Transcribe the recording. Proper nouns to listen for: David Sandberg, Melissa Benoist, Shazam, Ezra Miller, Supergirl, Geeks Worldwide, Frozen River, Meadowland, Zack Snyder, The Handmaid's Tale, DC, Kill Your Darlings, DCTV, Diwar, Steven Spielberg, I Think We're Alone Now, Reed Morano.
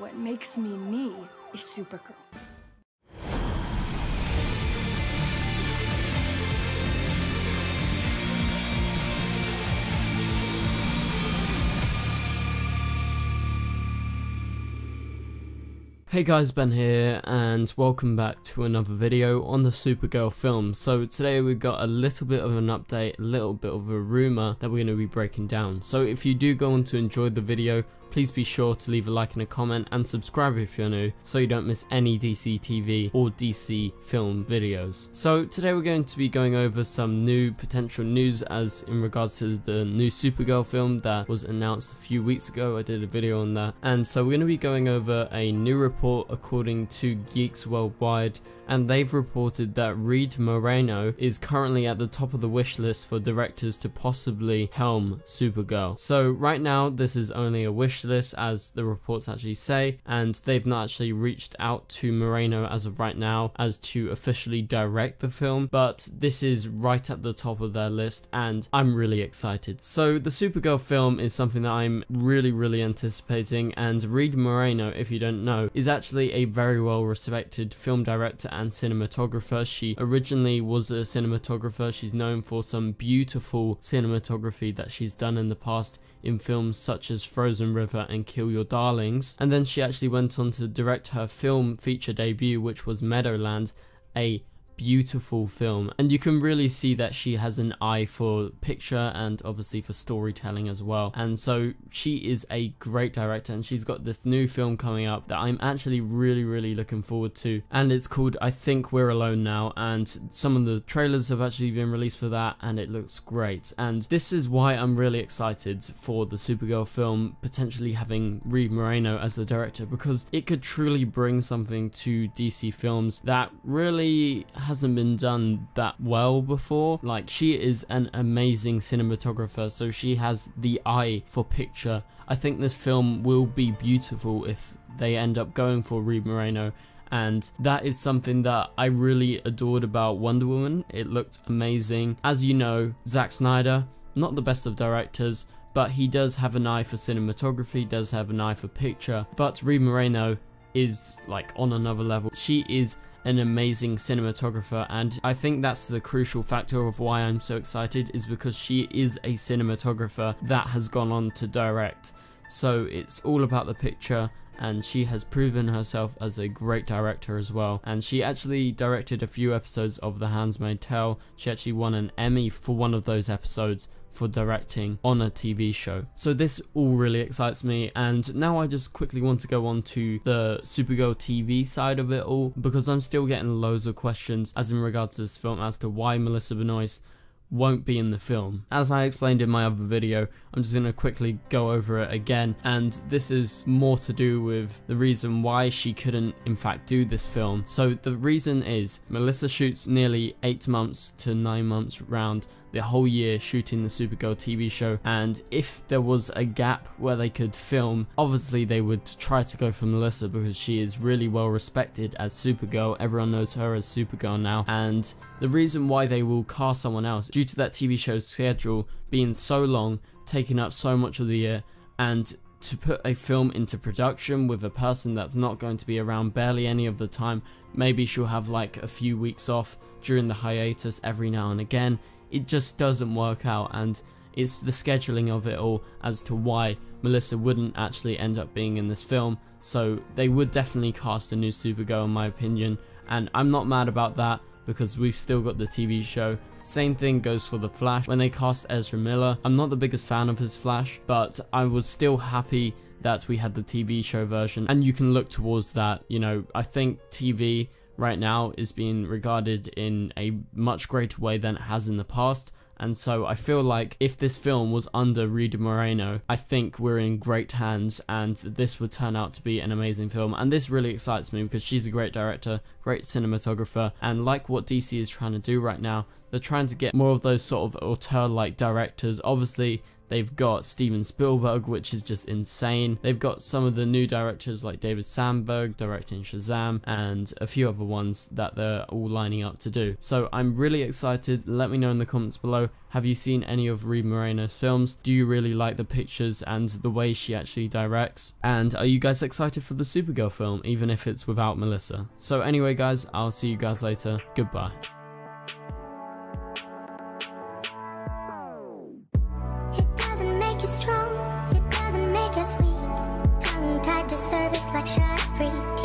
What makes me is Supergirl. Hey guys, Ben here and welcome back to another video on the Supergirl film. So today we've got a little bit of an update, a little bit of a rumour that we're going to be breaking down. So if you do go on to enjoy the video, please be sure to leave a like and a comment and subscribe if you're new so you don't miss any DC TV or DC film videos. So today we're going to be going over some new potential news as in regards to the new Supergirl film that was announced a few weeks ago. I did a video on that, and so we're going to be going over a new report according to Geeks Worldwide, and they've reported that Reed Morano is currently at the top of the wish list for directors to possibly helm Supergirl. So right now this is only a wish list, as the reports actually say, and they've not actually reached out to Morano as of right now as to officially direct the film, but this is right at the top of their list and I'm really excited. So the Supergirl film is something that I'm really anticipating, and Reed Morano, if you don't know, is actually a very well respected film director and cinematographer. She originally was a cinematographer. She's known for some beautiful cinematography that she's done in the past in films such as Frozen River and Kill Your Darlings, and then she actually went on to direct her film feature debut, which was Meadowland, a beautiful film, and you can really see that she has an eye for picture and obviously for storytelling as well. And so she is a great director, and she's got this new film coming up that I'm actually really looking forward to, and it's called I Think We're Alone Now, and some of the trailers have actually been released for that and it looks great. And this is why I'm really excited for the Supergirl film potentially having Reed Morano as the director, because it could truly bring something to DC films that really hasn't been done that well before. Like, she is an amazing cinematographer, so she has the eye for picture. I think this film will be beautiful if they end up going for Reed Morano, and that is something that I really adored about Wonder Woman. It looked amazing. As you know, Zack Snyder, not the best of directors, but he does have an eye for cinematography, does have an eye for picture, but Reed Morano is like on another level. She is an amazing cinematographer, and I think that's the crucial factor of why I'm so excited, is because she is a cinematographer that has gone on to direct. So it's all about the picture, and she has proven herself as a great director as well. And she actually directed a few episodes of The Handmaid's Tale. She actually won an Emmy for one of those episodes for directing on a TV show. So this all really excites me, and now I just quickly want to go on to the Supergirl TV side of it all, because I'm still getting loads of questions as in regards to this film as to why Melissa Benoist won't be in the film. As I explained in my other video, I'm just going to quickly go over it again, and this is more to do with the reason why she couldn't in fact do this film. So the reason is Melissa shoots nearly 8 months to 9 months round the whole year shooting the Supergirl TV show, and if there was a gap where they could film, obviously they would try to go for Melissa, because she is really well respected as Supergirl. Everyone knows her as Supergirl now, and the reason why they will cast someone else due to that TV show's schedule being so long, taking up so much of the year, and to put a film into production with a person that's not going to be around barely any of the time. Maybe she'll have like a few weeks off during the hiatus every now and again. It just doesn't work out, and it's the scheduling of it all as to why Melissa wouldn't actually end up being in this film. So they would definitely cast a new Supergirl in my opinion, and I'm not mad about that, because we've still got the TV show. Same thing goes for The Flash. When they cast Ezra Miller, I'm not the biggest fan of his Flash, but I was still happy that we had the TV show version, and you can look towards that. You know, I think TV right now is being regarded in a much greater way than it has in the past, and so I feel like if this film was under Reed Morano, I think we're in great hands, and this would turn out to be an amazing film. And this really excites me, because she's a great director, great cinematographer, and like what DC is trying to do right now, they're trying to get more of those sort of auteur-like directors. Obviously They've got Steven Spielberg, which is just insane. They've got some of the new directors like David Sandberg directing Shazam and a few other ones that they're all lining up to do. So I'm really excited. Let me know in the comments below, have you seen any of Reed Morano's films? Do you really like the pictures and the way she actually directs? And are you guys excited for the Supergirl film, even if it's without Melissa? So anyway guys, I'll see you guys later. Goodbye. It doesn't make us strong, it doesn't make us weak. Tongue tied to service like shot free.